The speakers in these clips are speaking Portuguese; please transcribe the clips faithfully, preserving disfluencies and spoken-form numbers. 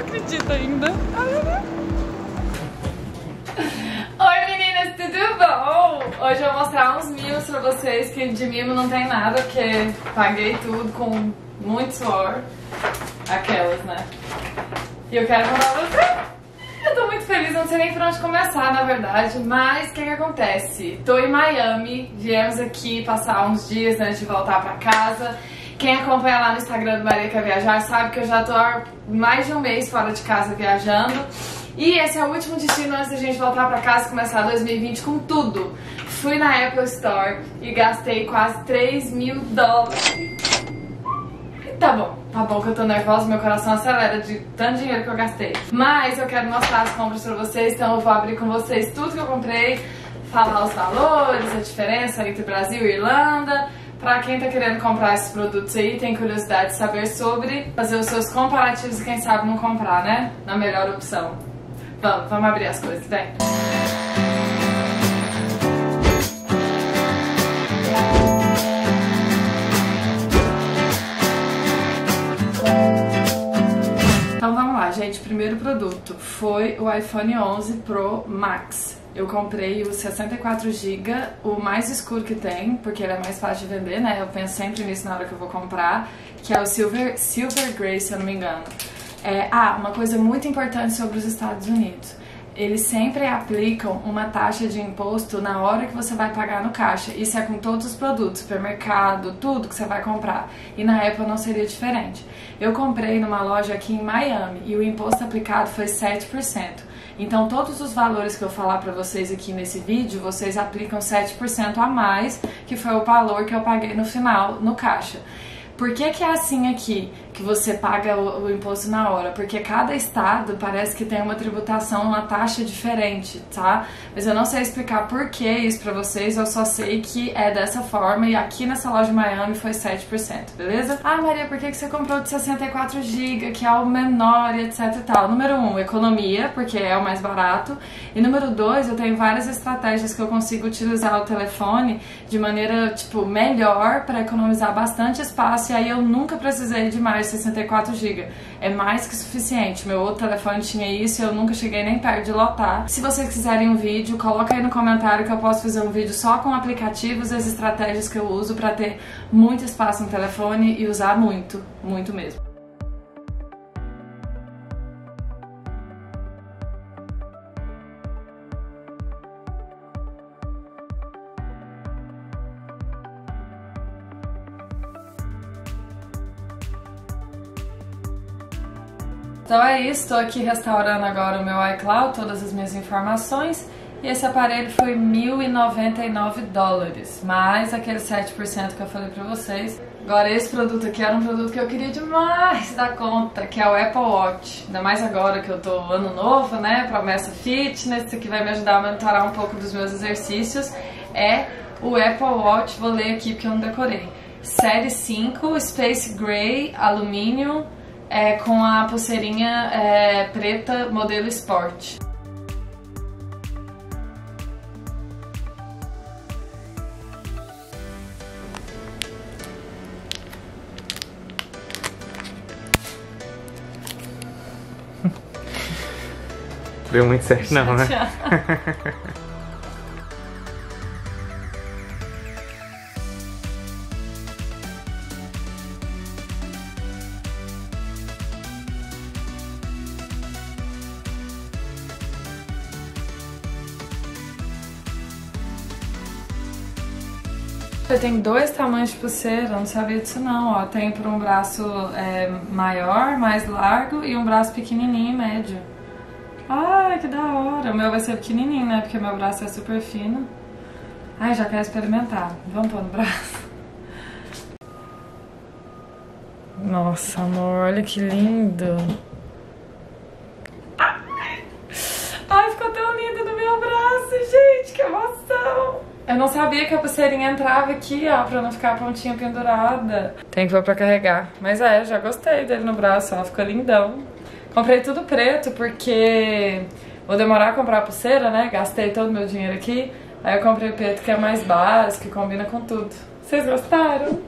Não acredito ainda. Oi meninas, tudo bom? Hoje eu vou mostrar uns mimos pra vocês, que de mimo não tem nada, porque paguei tudo com muito suor. Aquelas, né? E eu quero contar pra vocês. Eu tô muito feliz, não sei nem por onde começar, na verdade, mas o que que acontece? Tô em Miami, viemos aqui passar uns dias antes de voltar pra casa. Quem acompanha lá no Instagram do Maria Quer Viajar sabe que eu já tô há mais de um mês fora de casa viajando. E esse é o último destino antes da gente voltar pra casa e começar dois mil e vinte com tudo. Fui na Apple Store e gastei quase três mil dólares. Tá bom, tá bom que eu tô nervosa, meu coração acelera de tanto dinheiro que eu gastei. Mas eu quero mostrar as compras pra vocês, então eu vou abrir com vocês tudo que eu comprei, falar os valores, a diferença entre Brasil e Irlanda. Pra quem tá querendo comprar esses produtos aí, tem curiosidade de saber sobre, fazer os seus comparativos e quem sabe não comprar, né? Na melhor opção. Vamos, vamos abrir as coisas, vem! Então vamos lá, gente. O primeiro produto foi o iPhone onze Pro Max. Eu comprei o sessenta e quatro gigas, o mais escuro que tem, porque ele é mais fácil de vender, né? Eu penso sempre nisso na hora que eu vou comprar, que é o Silver, Silver Grey, se eu não me engano. É, ah, uma coisa muito importante sobre os Estados Unidos. Eles sempre aplicam uma taxa de imposto na hora que você vai pagar no caixa. Isso é com todos os produtos, supermercado, tudo que você vai comprar. E na Apple não seria diferente. Eu comprei numa loja aqui em Miami e o imposto aplicado foi sete por cento. Então todos os valores que eu falar pra vocês aqui nesse vídeo, vocês aplicam sete por cento a mais, que foi o valor que eu paguei no final, no caixa. Por que que é assim aqui, que você paga o, o imposto na hora? Porque cada estado parece que tem uma tributação, uma taxa diferente, tá? Mas eu não sei explicar por que isso pra vocês, eu só sei que é dessa forma e aqui nessa loja de Miami foi sete por cento, beleza? Ah, Maria, por que que você comprou de sessenta e quatro gigas, que é o menor e etc e tal? Número um, economia, porque é o mais barato. E número dois, eu tenho várias estratégias que eu consigo utilizar o telefone de maneira, tipo, melhor pra economizar bastante espaço. E aí eu nunca precisei de mais sessenta e quatro gigas. É mais que suficiente. Meu outro telefone tinha isso e eu nunca cheguei nem perto de lotar. Se vocês quiserem um vídeo, coloca aí no comentário que eu posso fazer um vídeo só com aplicativos e as estratégias que eu uso pra ter muito espaço no telefone e usar muito, muito mesmo. Então é isso, estou aqui restaurando agora o meu iCloud, todas as minhas informações. E esse aparelho foi mil e noventa e nove dólares, mais aquele sete por cento que eu falei pra vocês. Agora esse produto aqui era um produto que eu queria demais da conta, que é o Apple Watch. Ainda mais agora que eu tô ano novo, né, promessa fitness, isso aqui vai me ajudar a monitorar um pouco dos meus exercícios. É o Apple Watch, vou ler aqui porque eu não decorei. Série cinco, Space Gray, alumínio. É, com a pulseirinha é, preta modelo Sport. Deu muito certo não, né? Tem dois tamanhos de pulseira, eu não sabia disso não, ó. Tem por um braço é, maior, mais largo e um braço pequenininho, médio. Ai, que da hora! O meu vai ser pequenininho, né? Porque meu braço é super fino. Ai, já quero experimentar. Vamos pôr no braço. Nossa, amor, olha que lindo! Ai, ficou tão lindo no meu braço, gente! Que emoção! Eu não sabia que a pulseirinha entrava aqui, ó, pra não ficar a pontinha pendurada. Tem que pôr pra carregar. Mas é, já gostei dele no braço, ó, ficou lindão. Comprei tudo preto porque vou demorar a comprar a pulseira, né? Gastei todo o meu dinheiro aqui. Aí eu comprei o preto que é mais básico, que combina com tudo. Vocês gostaram?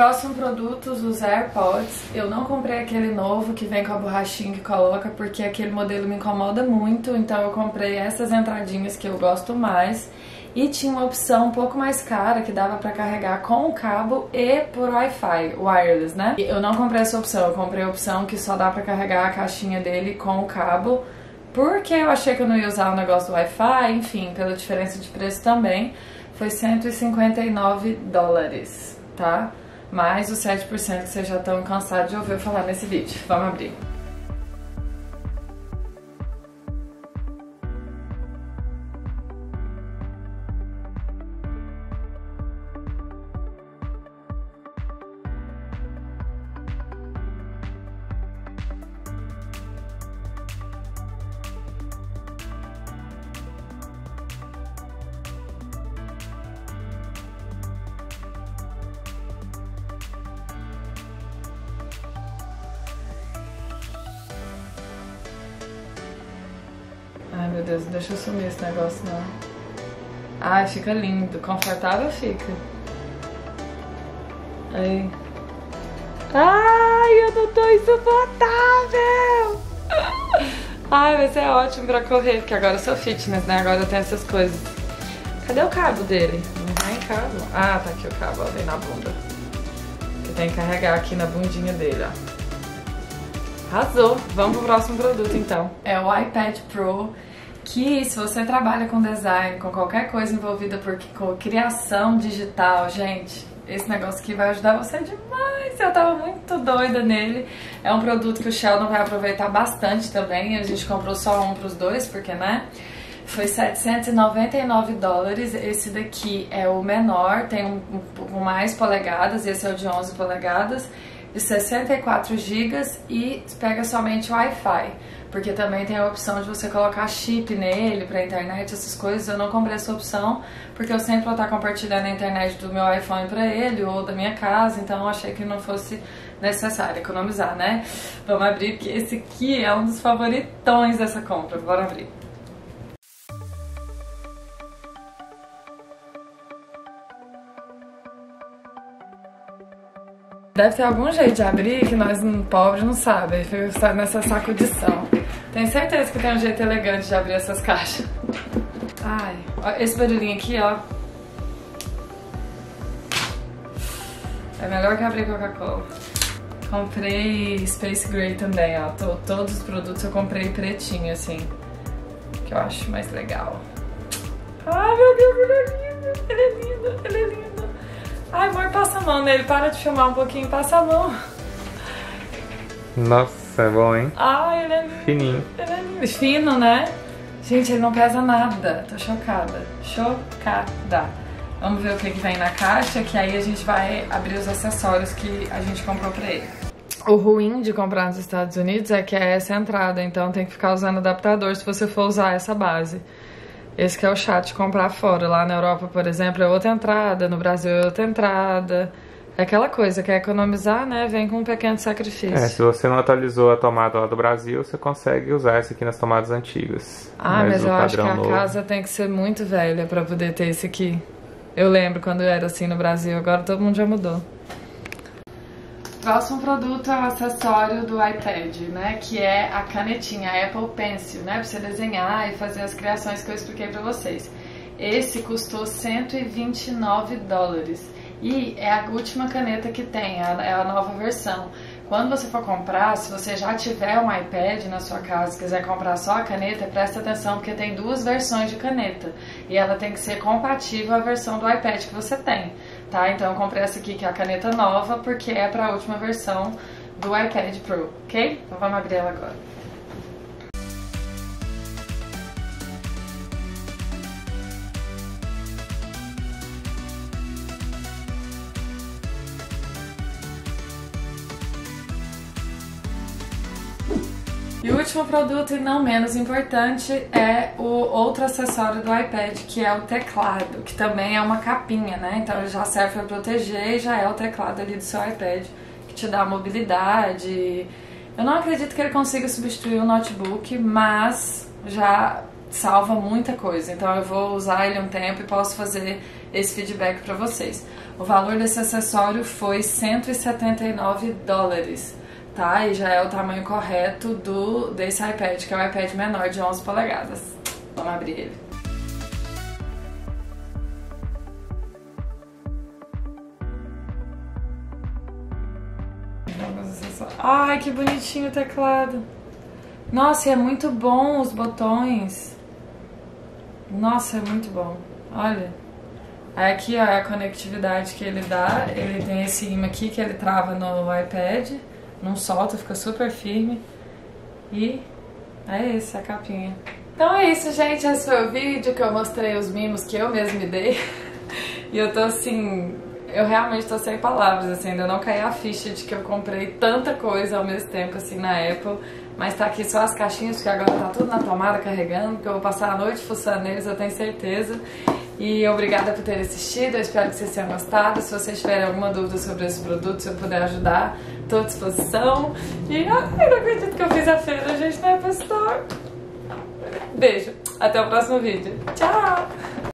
Próximo produto, os AirPods. Eu não comprei aquele novo que vem com a borrachinha que coloca, porque aquele modelo me incomoda muito, então eu comprei essas entradinhas que eu gosto mais. E tinha uma opção um pouco mais cara, que dava pra carregar com o cabo e por Wi-Fi, wireless, né? Eu não comprei essa opção, eu comprei a opção que só dá pra carregar a caixinha dele com o cabo, porque eu achei que eu não ia usar o negócio do Wi-Fi, enfim, pela diferença de preço também. Foi cento e cinquenta e nove dólares, tá? Mais os sete por cento que vocês já estão cansados de ouvir falar nesse vídeo. Vamos abrir. Ai meu Deus, não deixa eu sumir esse negócio não. Ai, fica lindo, confortável fica. Ai, ai, eu não tô insuportável. Ai, mas é ótimo pra correr, porque agora eu sou fitness, né? Agora eu tenho essas coisas. Cadê o cabo dele? Não tem cabo. Ah, tá aqui o cabo, ó, vem na bunda. Eu tenho que carregar aqui na bundinha dele, ó. Arrasou! Vamos pro próximo produto então. É o iPad Pro, que se você trabalha com design, com qualquer coisa envolvida por, com criação digital, gente, esse negócio aqui vai ajudar você demais. Eu tava muito doida nele. É um produto que o Sheldon vai aproveitar bastante também. A gente comprou só um pros dois, porque né? Foi setecentos e noventa e nove dólares. Esse daqui é o menor, tem um, um pouco mais polegadas, esse é o de onze polegadas. De sessenta e quatro gigas e pega somente Wi-Fi, porque também tem a opção de você colocar chip nele pra internet, essas coisas. Eu não comprei essa opção, porque eu sempre vou estar compartilhando a internet do meu iPhone pra ele ou da minha casa, então eu achei que não fosse necessário economizar, né? Vamos abrir, porque esse aqui é um dos favoritões dessa compra. Bora abrir. Deve ter algum jeito de abrir que nós, pobres, não sabemos. Eu estou nessa sacudição. Tenho certeza que tem um jeito elegante de abrir essas caixas. Ai, ó, esse barulhinho aqui, ó. É melhor que abrir Coca-Cola. Comprei Space Gray também, ó. Tô, todos os produtos eu comprei pretinho, assim. Que eu acho mais legal. Ai, meu Deus, ele é lindo, ele é lindo, ele é lindo. Ai, amor, passa a mão nele, para de filmar um pouquinho, passa a mão. Nossa, é bom, hein? Ai, ele é lindo. Fininho. Ele é lindo. Fino, né? Gente, ele não pesa nada. Tô chocada. Chocada. Vamos ver o que que vem na caixa, que aí a gente vai abrir os acessórios que a gente comprou pra ele. O ruim de comprar nos Estados Unidos é que é essa entrada, então tem que ficar usando adaptador se você for usar essa base. Esse que é o chato de comprar fora. Lá na Europa, por exemplo, é outra entrada. No Brasil é outra entrada. É aquela coisa, quer economizar, né? Vem com um pequeno sacrifício. É, se você não atualizou a tomada lá do Brasil, você consegue usar esse aqui nas tomadas antigas. Ah, mas, mas eu acho que a novo. Casa tem que ser muito velha pra poder ter esse aqui. Eu lembro quando era assim no Brasil. Agora todo mundo já mudou. Próximo produto é o acessório do iPad, né, que é a canetinha, a Apple Pencil, né, pra você desenhar e fazer as criações que eu expliquei pra vocês. Esse custou cento e vinte e nove dólares e é a última caneta que tem, é a nova versão. Quando você for comprar, se você já tiver um iPad na sua casa e quiser comprar só a caneta, presta atenção porque tem duas versões de caneta e ela tem que ser compatível à versão do iPad que você tem. Tá, então eu comprei essa aqui, que é a caneta nova, porque é para a última versão do iPad Pro, ok? Então vamos abrir ela agora. E o último produto, e não menos importante, é o outro acessório do iPad, que é o teclado, que também é uma capinha, né? Então ele já serve para proteger e já é o teclado ali do seu iPad, que te dá mobilidade. Eu não acredito que ele consiga substituir o notebook, mas já salva muita coisa, então eu vou usar ele um tempo e posso fazer esse feedback para vocês. O valor desse acessório foi cento e setenta e nove dólares, tá? E já é o tamanho correto do, desse iPad, que é um iPad menor de onze polegadas. Vamos abrir ele. Ai, que bonitinho o teclado. Nossa, e é muito bom os botões. Nossa, é muito bom. Olha. Aí aqui ó, a conectividade que ele dá. Ele tem esse imã aqui que ele trava no iPad. Não solta, fica super firme. E é isso, a capinha. Então é isso, gente. Esse foi o vídeo que eu mostrei os mimos que eu mesma me dei. E eu tô assim... Eu realmente tô sem palavras, assim, ainda não caí a ficha de que eu comprei tanta coisa ao mesmo tempo, assim, na Apple. Mas tá aqui só as caixinhas, porque agora tá tudo na tomada carregando, que eu vou passar a noite fuçando neles, eu tenho certeza. E obrigada por ter assistido, eu espero que vocês tenham gostado. Se vocês tiverem alguma dúvida sobre esse produto, se eu puder ajudar, tô à disposição. E ai, não acredito que eu fiz a feira, gente, na Apple Store. Beijo, até o próximo vídeo. Tchau!